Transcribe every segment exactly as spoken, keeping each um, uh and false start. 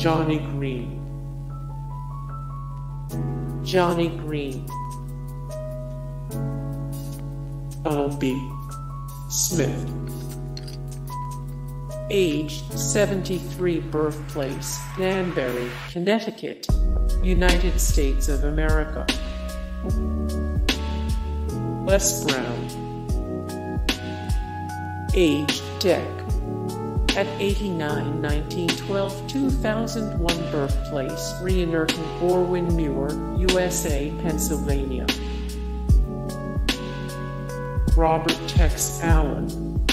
Johnny Green. Johnny Green. Donald B. Smith. Age seventy-three. Birthplace Danbury, Connecticut, United States of America. Les Brown. Age Deck. At eighty-nine, nineteen twelve to two thousand one. Birthplace Reenerton, Orwin, Muir, U S A, Pennsylvania. Robert Tex Allen.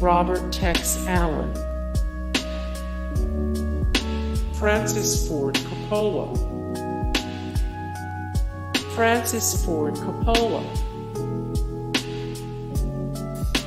Robert Tex Allen. Francis Ford Coppola. Francis Ford Coppola.